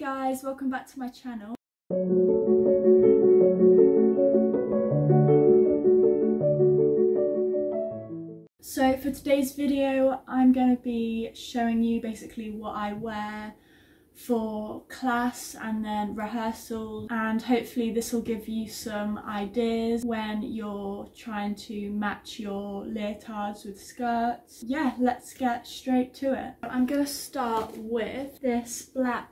Hey guys, welcome back to my channel. So for today's video I'm going to be showing you basically what I wear for class and then rehearsal, and hopefully this will give you some ideas when you're trying to match your leotards with skirts. Yeah, let's get straight to it. I'm going to start with this black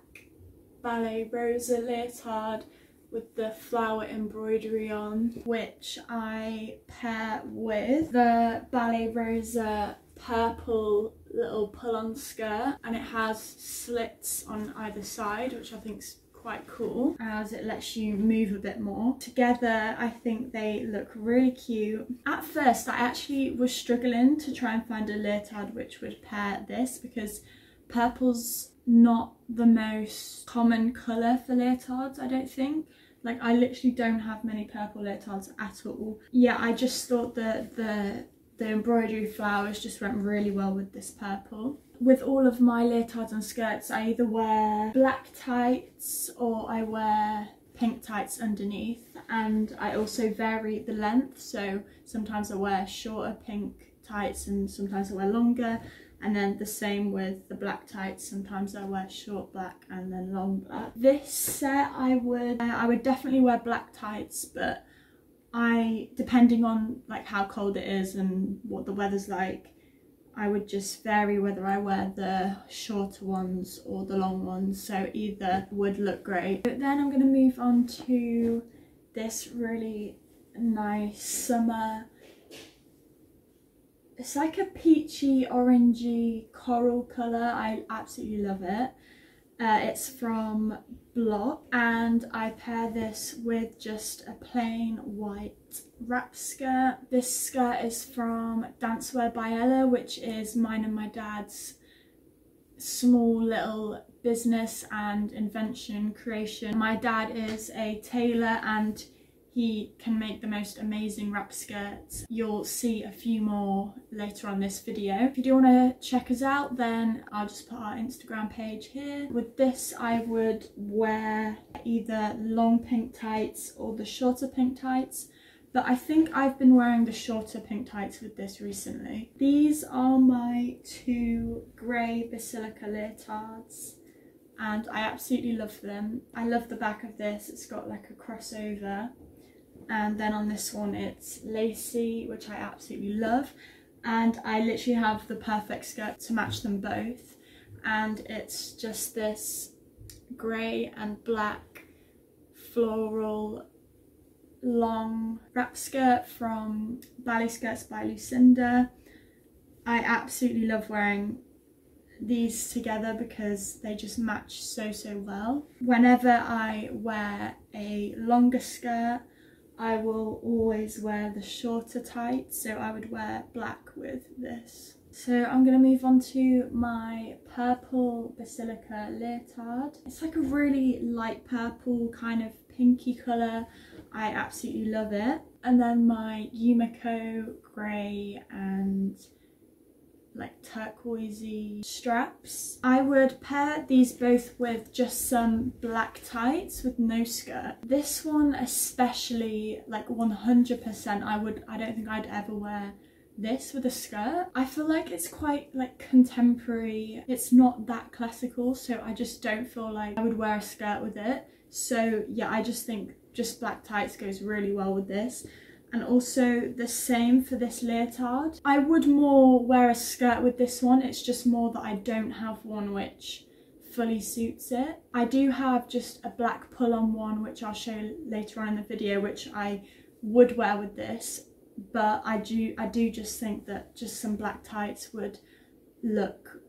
Ballet Rosa leotard with the flower embroidery on, which I pair with the Ballet Rosa purple little pull-on skirt, and it has slits on either side, which I think's quite cool as it lets you move a bit more. Together I think they look really cute. At first I actually was struggling to try and find a leotard which would pair this, because purple's not the most common colour for leotards, I don't think. Like, I literally don't have many purple leotards at all. Yeah, I just thought that the embroidery flowers just went really well with this purple. With all of my leotards and skirts, I either wear black tights or I wear pink tights underneath, and I also vary the length, so sometimes I wear shorter pink tights and sometimes I wear longer. And then the same with the black tights, sometimes I wear short black and then long black. This set I would definitely wear black tights, but depending on like how cold it is and what the weather's like, I would just vary whether I wear the shorter ones or the long ones, so either would look great. But then I'm going to move on to this really nice summer, it's like a peachy, orangey, coral colour. I absolutely love it. It's from Bloch, and I pair this with just a plain white wrap skirt. This skirt is from Dancewear by Ella, which is mine and my dad's small little business and invention creation. My dad is a tailor and he can make the most amazing wrap skirts. You'll see a few more later on this video. If you do want to check us out, then I'll just put our Instagram page here. With this, I would wear either long pink tights or the shorter pink tights, but I think I've been wearing the shorter pink tights with this recently. These are my two grey Basilica leotards, and I absolutely love them. I love the back of this. It's got like a crossover. And then on this one it's lacy, which I absolutely love, and I literally have the perfect skirt to match them both, and it's just this grey and black floral long wrap skirt from Ballet Skirts by Lucinda. I absolutely love wearing these together because they just match so well. Whenever I wear a longer skirt, I will always wear the shorter tights, so I would wear black with this. So I'm going to move on to my purple Basilica leotard. It's like a really light purple, kind of pinky colour. I absolutely love it. And then my Yumiko grey and like turquoisey straps. I would pair these both with just some black tights with no skirt. This one especially, like 100%, I don't think I'd ever wear this with a skirt. I feel like it's quite like contemporary. It's not that classical, so I just don't feel like I would wear a skirt with it. So yeah, I just think just black tights goes really well with this. And also the same for this leotard. I would more wear a skirt with this one, it's just more that I don't have one which fully suits it. I do have just a black pull-on one, which I'll show later on in the video, which I would wear with this, but I do just think that just some black tights would look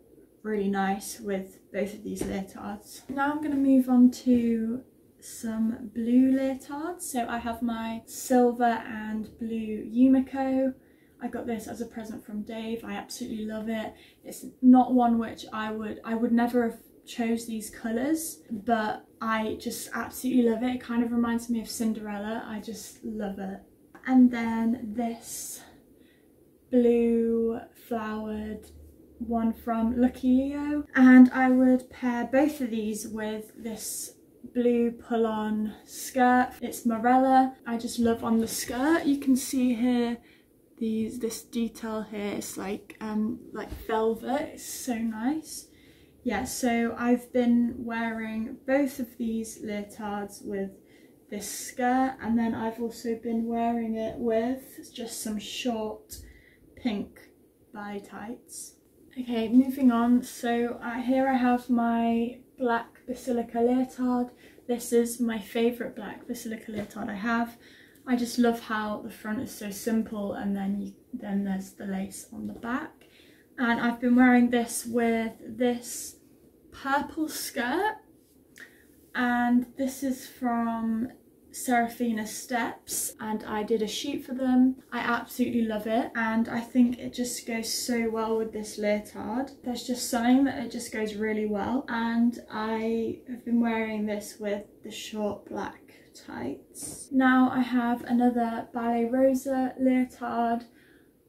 really nice with both of these leotards. Now I'm going to move on to some blue leotards. So I have my silver and blue Yumiko. I got this as a present from Dave. I absolutely love it. It's not one which I would never have chose these colours, but I just absolutely love it. It kind of reminds me of Cinderella. I just love it. And then this blue flowered one from Lucky Leo, and I would pair both of these with this blue pull-on skirt. It's Morella. I just love on the skirt. You can see here this detail here. It's like velvet. It's so nice. Yeah, so I've been wearing both of these leotards with this skirt, and then I've also been wearing it with just some short pink bye tights. Okay, moving on. So here I have my black Basilica leotard. This is my favourite black Basilica leotard I have. I just love how the front is so simple, and then there's the lace on the back. And I've been wearing this with this purple skirt, and this is from Serafina Steps, and I did a shoot for them. I absolutely love it, and I think it just goes so well with this leotard. There's just something that it just goes really well, and I have been wearing this with the short black tights. Now I have another Ballet Rosa leotard.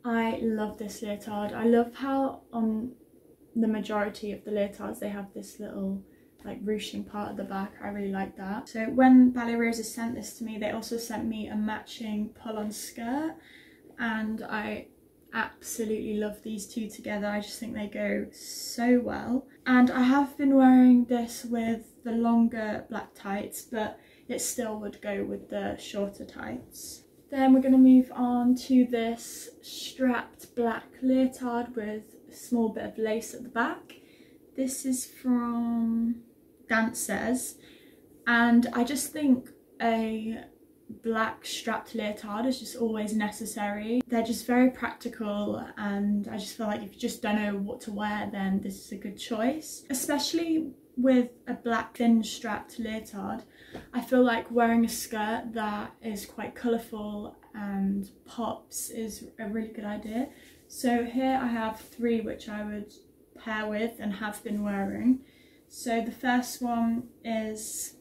I love this leotard. I love how on the majority of the leotards they have this little like ruching part of the back. I really like that. So when Ballet Rosa sent this to me, they also sent me a matching pull-on skirt, and I absolutely love these two together. I just think they go so well. And I have been wearing this with the longer black tights, but it still would go with the shorter tights. Then we're going to move on to this strapped black leotard with a small bit of lace at the back. This is from Dancers, and I just think a black strapped leotard is just always necessary. They're just very practical, and I just feel like if you just don't know what to wear, then this is a good choice. Especially with a black thin strapped leotard, I feel like wearing a skirt that is quite colourful and pops is a really good idea. So here I have three which I would pair with and have been wearing. So the first one is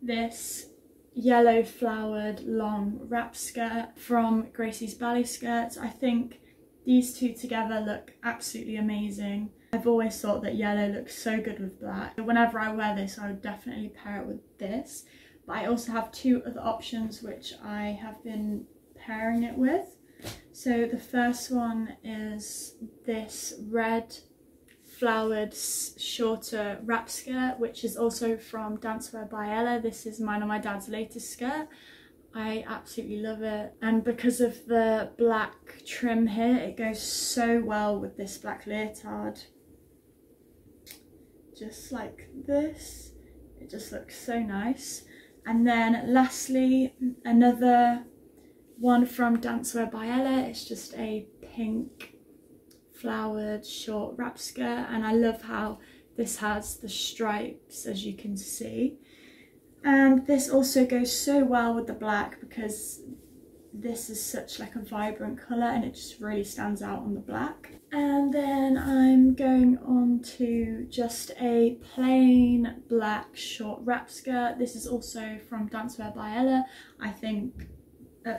this yellow flowered long wrap skirt from Gracie's Ballet Skirts. I think these two together look absolutely amazing. I've always thought that yellow looks so good with black. Whenever I wear this, I would definitely pair it with this. But I also have two other options which I have been pairing it with. So the first one is this red flowered shorter wrap skirt, which is also from Dancewear by Ella. This is mine and my dad's latest skirt. I absolutely love it, and because of the black trim here, it goes so well with this black leotard. Just like this, it just looks so nice. And then lastly, another one from Dancewear by Ella. It's just a pink flowered short wrap skirt, and I love how this has the stripes, as you can see. And this also goes so well with the black because this is such like a vibrant colour, and it just really stands out on the black. And then I'm going on to just a plain black short wrap skirt. This is also from Dancewear by Ella. I think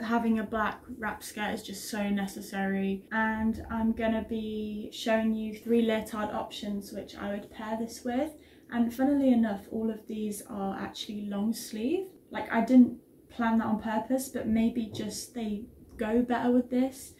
having a black wrap skirt is just so necessary, and I'm gonna be showing you three leotard options which I would pair this with. And funnily enough, all of these are actually long sleeve. Like, I didn't plan that on purpose, but maybe just they go better with this.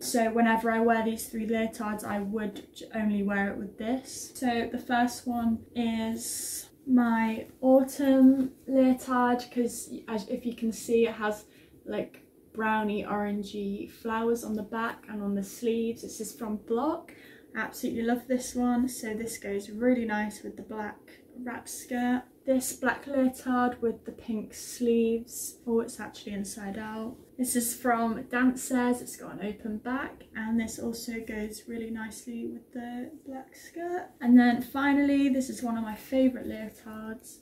So whenever I wear these three leotards, I would only wear it with this. So the first one is my autumn leotard, because if you can see, it has like browny orangey flowers on the back and on the sleeves. This is from Bloch. Absolutely love this one. So this goes really nice with the black wrap skirt. This black leotard with the pink sleeves. Oh, it's actually inside out. This is from Dancers. It's got an open back, and this also goes really nicely with the black skirt. And then finally, this is one of my favourite leotards.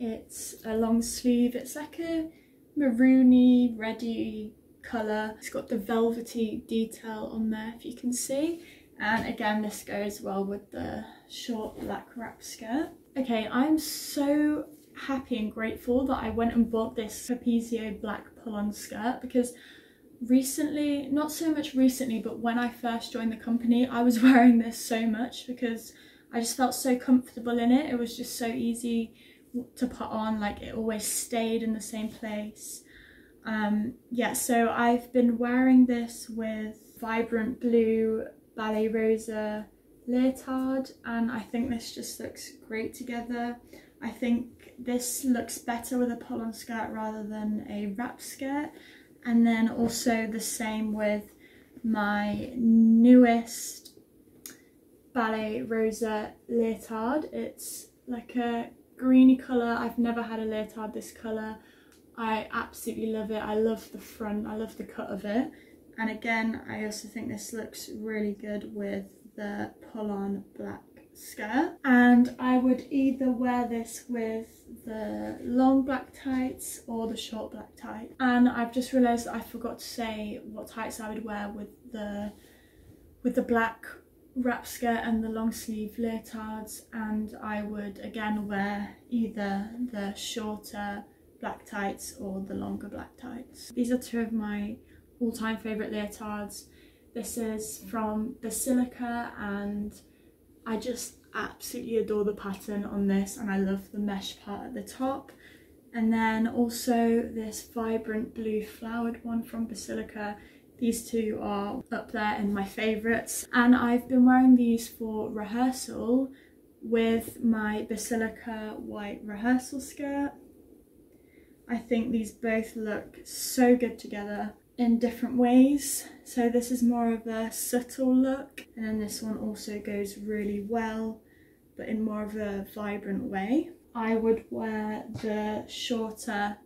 It's a long sleeve. It's like a maroony, reddy colour. It's got the velvety detail on there, if you can see. And again, this goes well with the short black wrap skirt. Okay, I'm so happy and grateful that I went and bought this Capezio black pull-on skirt, because recently, not so much recently, but when I first joined the company, I was wearing this so much because I just felt so comfortable in it. It was just so easy to put on, like it always stayed in the same place. Yeah, so I've been wearing this with vibrant blue Ballet Rosa leotard, and I think this just looks great together. I think this looks better with a pollon skirt rather than a wrap skirt. And then also the same with my newest Ballet Rosa leotard. It's like a greeny colour. I've never had a leotard this colour. I absolutely love it. I love the front, I love the cut of it. And again, I also think this looks really good with the pollon black skirt. And I would either wear this with the long black tights or the short black tights. And I've just realised that I forgot to say what tights I would wear with the black wrap skirt and the long sleeve leotards, and I would again wear either the shorter black tights or the longer black tights. These are two of my all-time favourite leotards. This is from Basilica, and I just absolutely adore the pattern on this, and I love the mesh part at the top. And then also this vibrant blue flowered one from Basilica. These two are up there in my favourites, and I've been wearing these for rehearsal with my Basilica white rehearsal skirt. I think these both look so good together in different ways. So this is more of a subtle look, and then this one also goes really well, but in more of a vibrant way. I would wear the shorter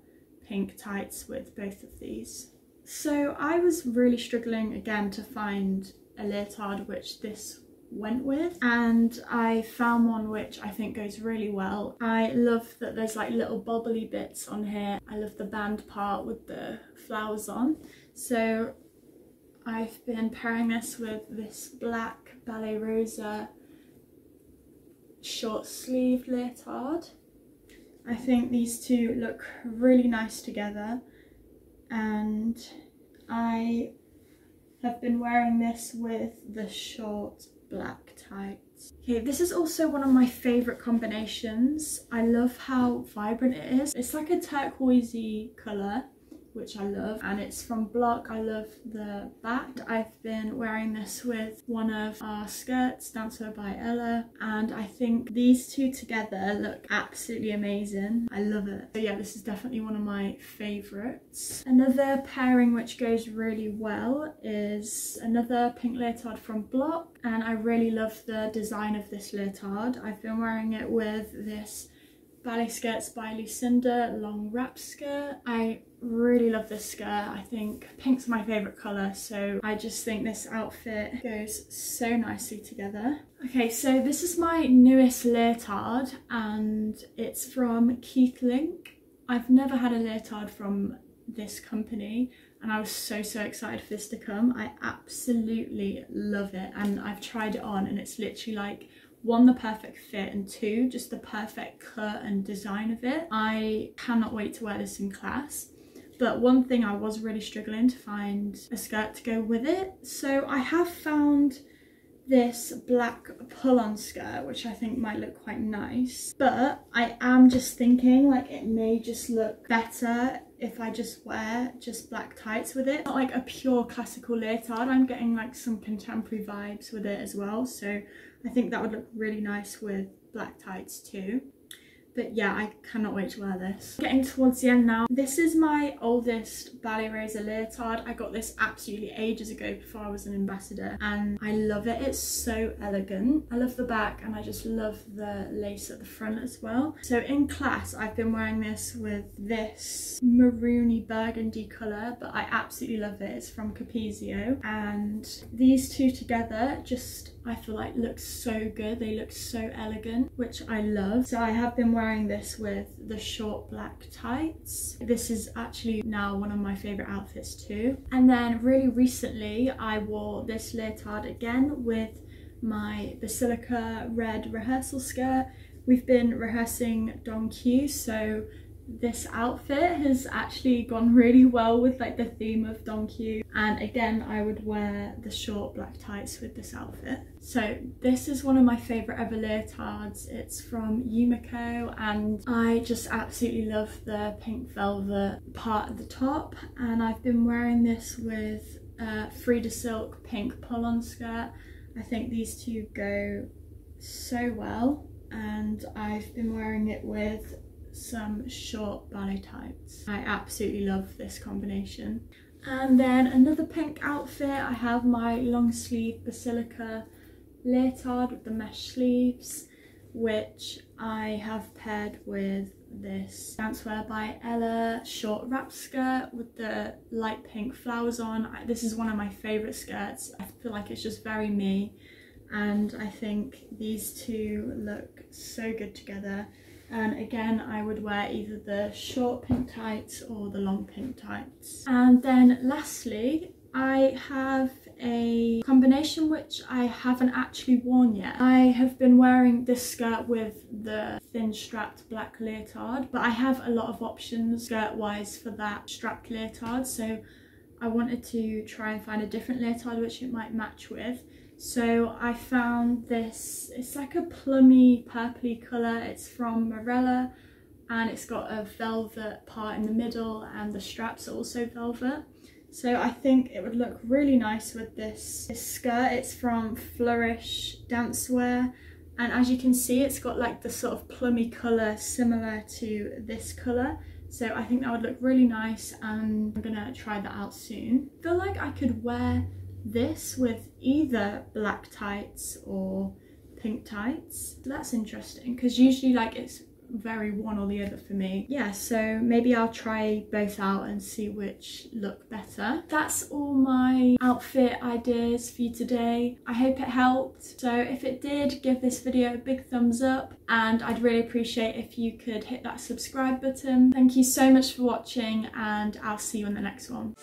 pink tights with both of these. So I was really struggling again to find a leotard which this went with, and I found one which I think goes really well. I love that there's like little bobbly bits on here. I love the band part with the flowers on. So I've been pairing this with this black Ballet Rosa short sleeve leotard. I think these two look really nice together. And I have been wearing this with the short black tights. Okay, this is also one of my favourite combinations. I love how vibrant it is. It's like a turquoisey colour, which I love, and it's from Bloch. I love the back. I've been wearing this with one of our skirts, Dancewear by Ella, and I think these two together look absolutely amazing. I love it. So yeah, this is definitely one of my favourites. Another pairing which goes really well is another pink leotard from Bloch, and I really love the design of this leotard. I've been wearing it with this Ballet Skirts by Lucinda long wrap skirt. I really love this skirt. I think pink's my favourite colour, so I just think this outfit goes so nicely together. Okay, so this is my newest leotard, and it's from Keith Link. I've never had a leotard from this company, and I was so excited for this to come. I absolutely love it, and I've tried it on, and it's literally like one, the perfect fit, and two, just the perfect cut and design of it. I cannot wait to wear this in class. But one thing, I was really struggling to find a skirt to go with it. So I have found this black pull-on skirt, which I think might look quite nice. But I am just thinking, like, it may just look better if I just wear just black tights with it. Not like a pure classical leotard. I'm getting like some contemporary vibes with it as well. So I think that would look really nice with black tights too. But yeah, I cannot wait to wear this. Getting towards the end now. This is my oldest Ballet Rosa leotard. I got this absolutely ages ago before I was an ambassador, and I love it. It's so elegant. I love the back, and I just love the lace at the front as well. So in class, I've been wearing this with this maroony burgundy colour, but I absolutely love it. It's from Capezio, and these two together just, I feel like, looks so good. They look so elegant, which I love. So I have been wearing this with the short black tights. This is actually now one of my favourite outfits too. And then really recently I wore this leotard again with my Basilica red rehearsal skirt. We've been rehearsing Don Q, so this outfit has actually gone really well with like the theme of Donkey, and again I would wear the short black tights with this outfit. So this is one of my favorite ever leotards. It's from Yumiko, and I just absolutely love the pink velvet part at the top, and I've been wearing this with a Frida silk pink pollon skirt. I think these two go so well, and I've been wearing it with some short ballet tights. I absolutely love this combination. And then another pink outfit, I have my long sleeve Basilica leotard with the mesh sleeves, which I have paired with this Dancewear by Ella short wrap skirt with the light pink flowers on. This is one of my favourite skirts. I feel like it's just very me, and I think these two look so good together. And again, I would wear either the short pink tights or the long pink tights. And then lastly, I have a combination which I haven't actually worn yet. I have been wearing this skirt with the thin strapped black leotard, but I have a lot of options skirt wise for that strapped leotard, so I wanted to try and find a different leotard which it might match with. So I found this, it's like a plummy purpley colour, it's from Morella, and it's got a velvet part in the middle and the straps are also velvet. So I think it would look really nice with this skirt. It's from Flourish Dancewear, and as you can see it's got like the sort of plummy colour similar to this colour. So I think that would look really nice, and I'm gonna try that out soon. I feel like I could wear this with either black tights or pink tights. That's interesting, because usually like it's very one or the other for me. Yeah, so maybe I'll try both out and see which look better. That's all my outfit ideas for you today. I hope it helped. So if it did, give this video a big thumbs up, and I'd really appreciate if you could hit that subscribe button. Thank you so much for watching, and I'll see you in the next one.